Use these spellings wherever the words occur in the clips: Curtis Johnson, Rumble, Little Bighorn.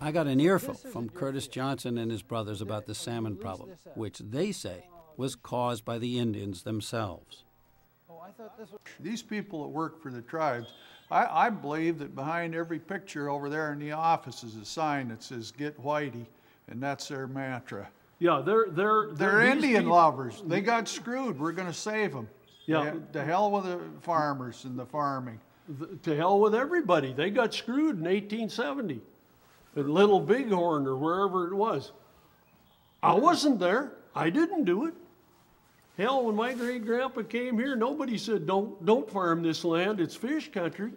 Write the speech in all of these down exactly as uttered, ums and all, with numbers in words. I got an earful from Curtis Johnson and his brothers about the salmon problem, which they say was caused by the Indians themselves. These people that work for the tribes, I, I believe that behind every picture over there in the office is a sign that says, "Get Whitey," and that's their mantra. Yeah, they're... They're, they're, they're Indian people. Lovers. They got screwed. We're going to save them. Yeah. To hell with the farmers and the farming. The, to hell with everybody. They got screwed in eighteen seventy at Little Bighorn or wherever it was. I wasn't there. I didn't do it. Hell, when my great-grandpa came here, nobody said, don't, don't farm this land. It's fish country.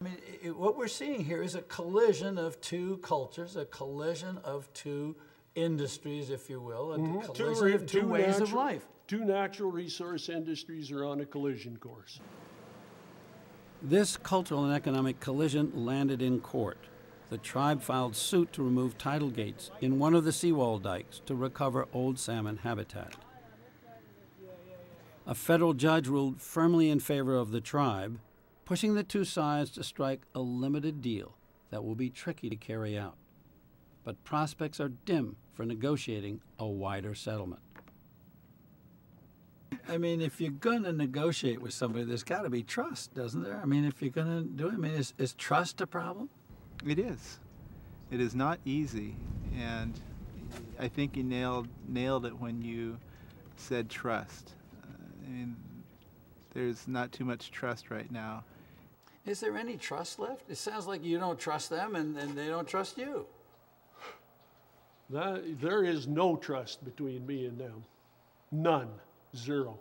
I mean, it, what we're seeing here is a collision of two cultures, a collision of two industries, if you will, and mm-hmm. two, two, two ways natural, of life. Two natural resource industries are on a collision course. This cultural and economic collision landed in court. The tribe filed suit to remove tidal gates in one of the seawall dikes to recover old salmon habitat. A federal judge ruled firmly in favor of the tribe, pushing the two sides to strike a limited deal that will be tricky to carry out. But prospects are dim for negotiating a wider settlement. I mean, if you're going to negotiate with somebody, there's got to be trust, doesn't there? I mean, if you're going to do it, I mean, is, is trust a problem? It is. It is not easy, and I think you nailed, nailed it when you said trust. Uh, I mean, there's not too much trust right now. Is there any trust left? It sounds like you don't trust them, and, and they don't trust you. That, there is no trust between me and them. None. Zero.